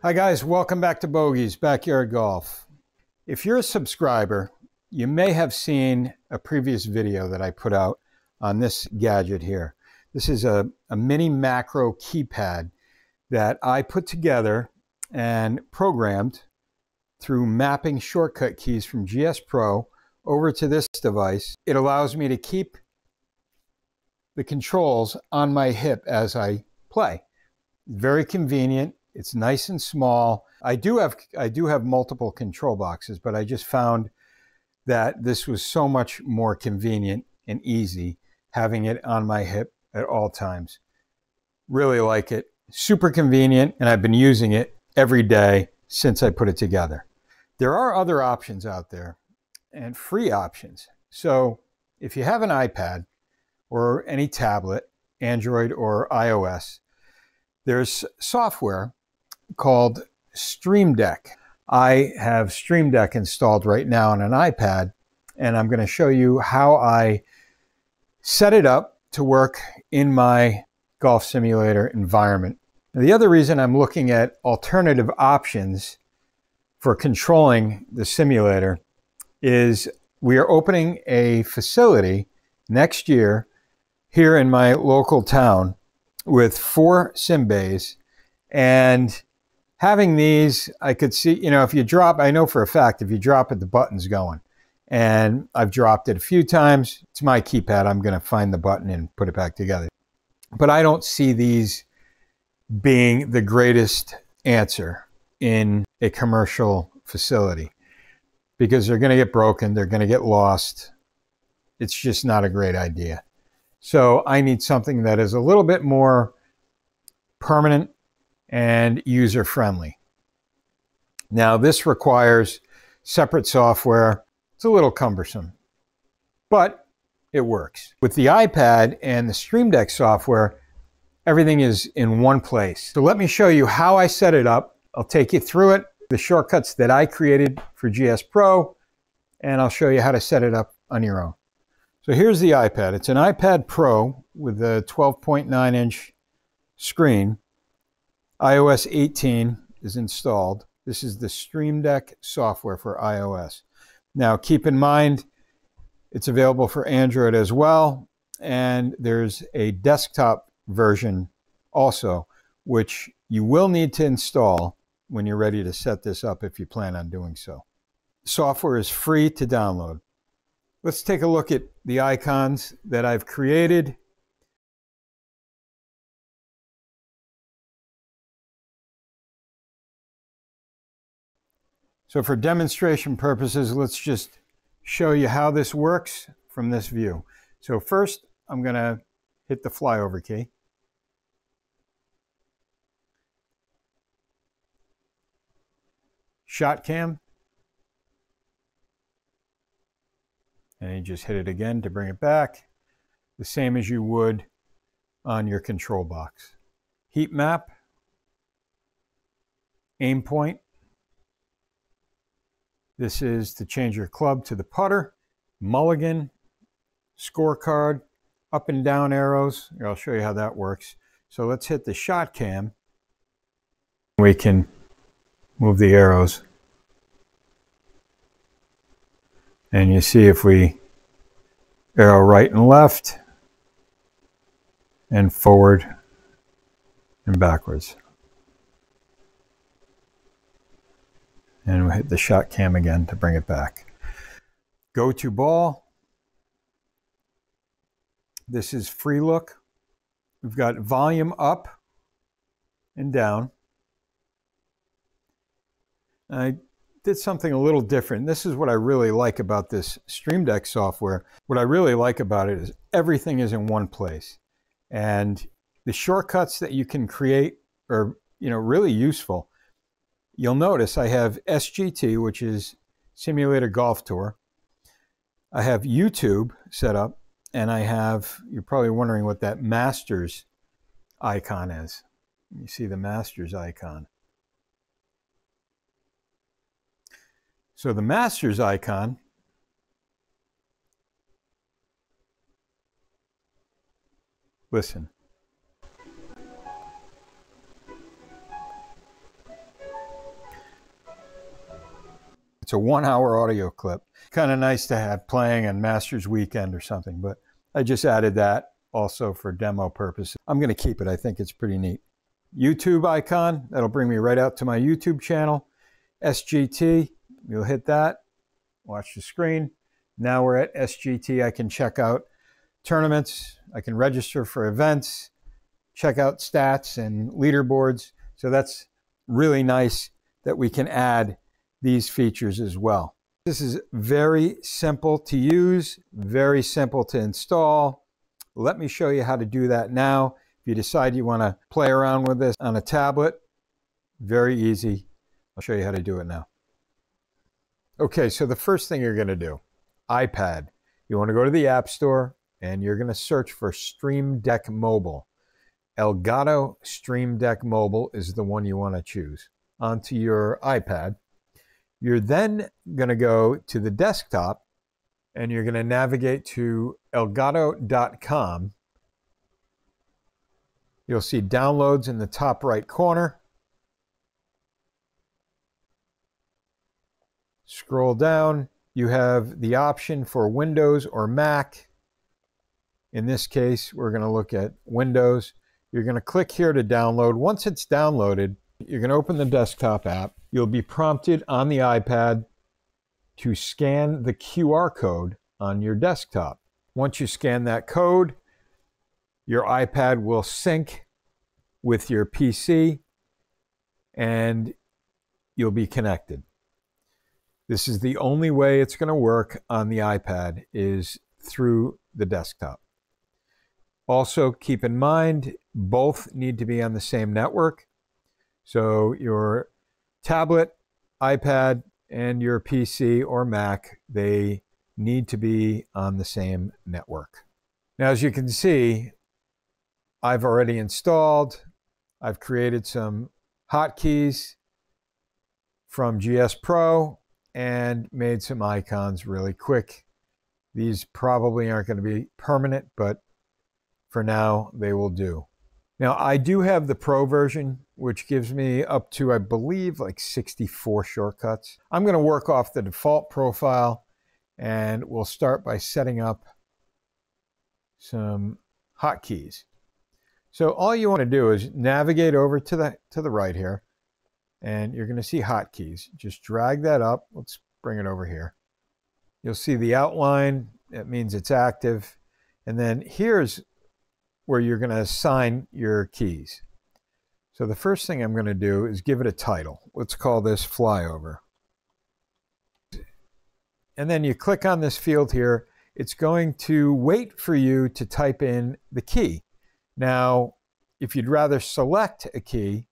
Hi guys, welcome back to Bogey's Backyard Golf. If you're a subscriber, you may have seen a previous video that I put out on this gadget here. This is a mini macro keypad that I put together and programmed through mapping shortcut keys from GS Pro over to this device. It allows me to keep the controls on my hip as I play. Very convenient. It's nice and small. I do have multiple control boxes, but I just found that this was so much more convenient and easy having it on my hip at all times. Really like it. Super convenient, and I've been using it every day since I put it together. There are other options out there and free options. So if you have an iPad or any tablet, Android or iOS, there's software called Stream Deck. I have Stream Deck installed right now on an iPad, and I'm going to show you how I set it up to work in my golf simulator environment. Now, the other reason I'm looking at alternative options for controlling the simulator is we are opening a facility next year here in my local town with 4 sim bays, and having these, I could see, you know, if you drop, I know for a fact, if you drop it, the button's going. And I've dropped it a few times. It's my keypad. I'm going to find the button and put it back together. But I don't see these being the greatest answer in a commercial facility because they're going to get broken. They're going to get lost. It's just not a great idea. So I need something that is a little bit more permanent and user-friendly. Now, this requires separate software. It's a little cumbersome, but it works. With the iPad and the Stream Deck software, everything is in one place. So let me show you how I set it up. I'll take you through it, the shortcuts that I created for GS Pro, and I'll show you how to set it up on your own. So here's the iPad. It's an iPad Pro with a 12.9-inch screen. iOS 18 is installed. This is the Stream Deck software for iOS. Now, keep in mind, it's available for Android as well, and there's a desktop version also, which you will need to install when you're ready to set this up if you plan on doing so. Software is free to download. Let's take a look at the icons that I've created. So for demonstration purposes, let's just show you how this works from this view. So first, I'm going to hit the flyover key. Shot cam. And you just hit it again to bring it back, the same as you would on your control box. Heat map. Aim point. This is to change your club to the putter, mulligan, scorecard, up and down arrows. I'll show you how that works. So let's hit the shot cam. We can move the arrows. And you see if we arrow right and left, and forward and backwards. And we hit the shot cam again to bring it back. Go to ball. This is free look. We've got volume up and down. I did something a little different. This is what I really like about this Stream Deck software. What I really like about it is everything is in one place. And the shortcuts that you can create are, you know, really useful. You'll notice I have SGT, which is Simulator Golf Tour. I have YouTube set up, and I have, you're probably wondering what that Masters icon is. You see the Masters icon. So the Masters icon listen. It's a 1 hour audio clip. Kind of nice to have playing on Masters weekend or something, but I just added that also for demo purposes. I'm going to keep it. I think it's pretty neat. YouTube icon, that'll bring me right out to my YouTube channel. SGT, you'll hit that, watch the screen. Now we're at SGT. I can check out tournaments. I can register for events, check out stats and leaderboards. So that's really nice that we can add these features as well. This is very simple to use, very simple to install. Let me show you how to do that now. If you decide you want to play around with this on a tablet, very easy. I'll show you how to do it now. Okay, so the first thing you're going to do, iPad. You want to go to the App Store and you're going to search for Stream Deck Mobile. Elgato Stream Deck Mobile is the one you want to choose. Onto your iPad. You're then going to go to the desktop and you're going to navigate to elgato.com. You'll see downloads in the top right corner. Scroll down, you have the option for Windows or Mac. In this case, we're going to look at Windows. You're going to click here to download. Once it's downloaded, you're going to open the desktop app. You'll be prompted on the iPad to scan the QR code on your desktop. Once you scan that code, your iPad will sync with your PC and you'll be connected. This is the only way it's going to work on the iPad, is through the desktop. Also, keep in mind, both need to be on the same network. So your tablet, iPad, and your PC or Mac, they need to be on the same network. Now, as you can see, I've already installed. I've created some hotkeys from GS Pro and made some icons really quick. These probably aren't going to be permanent, but for now they will do. Now I do have the Pro version, which gives me up to, I believe, like 64 shortcuts. I'm going to work off the default profile, and we'll start by setting up some hotkeys. So all you want to do is navigate over to the right here, and you're going to see hotkeys. Just drag that up. Let's bring it over here. You'll see the outline. That means it's active. And then here's where you're going to assign your keys. So the first thing I'm going to do is give it a title. Let's call this Flyover. And then you click on this field here. It's going to wait for you to type in the key. Now, if you'd rather select a key,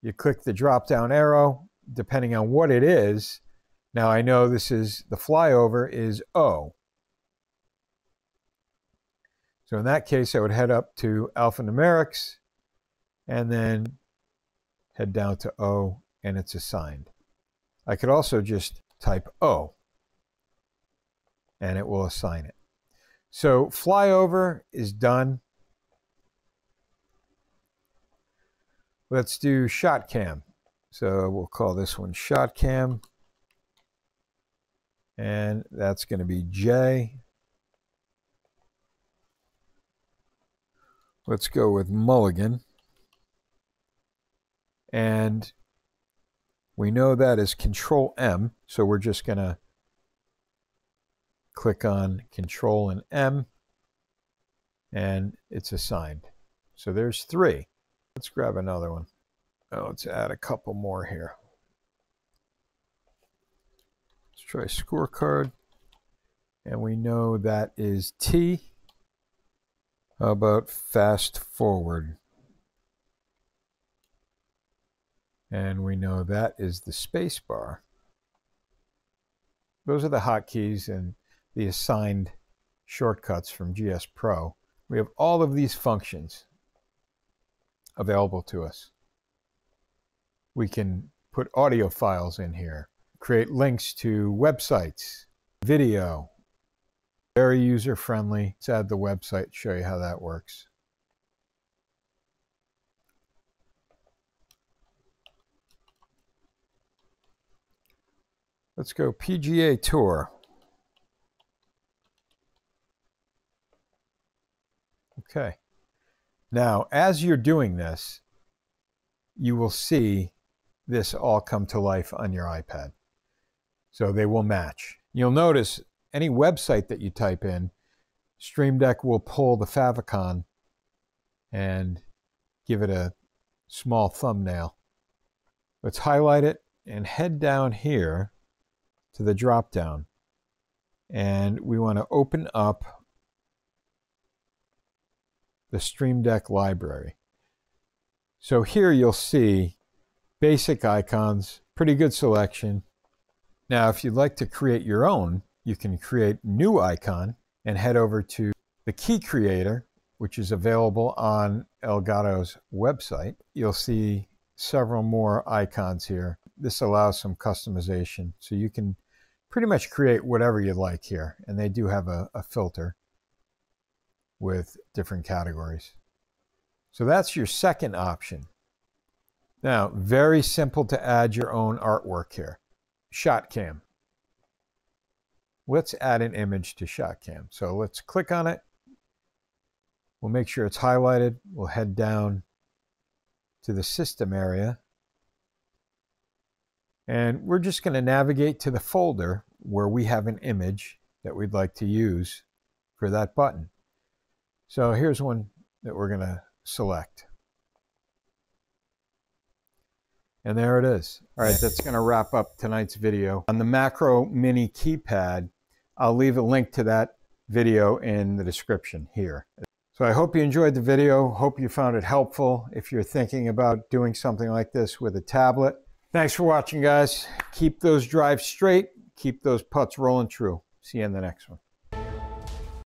you click the drop-down arrow, depending on what it is. Now I know this is, the Flyover is O. So in that case, I would head up to alphanumerics and then head down to O, and it's assigned. I could also just type O and it will assign it. So Flyover is done. Let's do shot cam. So we'll call this one shot cam. And that's going to be J. Let's go with mulligan. And we know that is Control M. So we're just going to click on Control and M. And it's assigned. So there's three. Let's grab another one. Oh, let's add a couple more here. Let's try scorecard. And we know that is T. How about fast forward? And we know that is the space bar. Those are the hotkeys and the assigned shortcuts from GS Pro. We have all of these functions available to us. We can put audio files in here, create links to websites, video, very user-friendly. Let's add the website, show you how that works. Let's go PGA Tour. Okay. Now, as you're doing this, you will see this all come to life on your iPad. So they will match. You'll notice any website that you type in, Stream Deck will pull the favicon and give it a small thumbnail. Let's highlight it and head down here to the drop down. And we want to open up the Stream Deck library. So here you'll see basic icons, pretty good selection. Now, if you'd like to create your own, you can create new icon and head over to the key creator, which is available on Elgato's website. You'll see several more icons here. This allows some customization. So you can pretty much create whatever you like here. And they do have a filter with different categories. So that's your second option. Now, very simple to add your own artwork here. Shot cam. Let's add an image to shot cam. So let's click on it. We'll make sure it's highlighted. We'll head down to the system area. And we're just going to navigate to the folder where we have an image that we'd like to use for that button. So here's one that we're going to select. And there it is. All right, that's going to wrap up tonight's video. On the Macro Mini keypad, I'll leave a link to that video in the description here. So I hope you enjoyed the video. Hope you found it helpful if you're thinking about doing something like this with a tablet. Thanks for watching, guys. Keep those drives straight. Keep those putts rolling true. See you in the next one.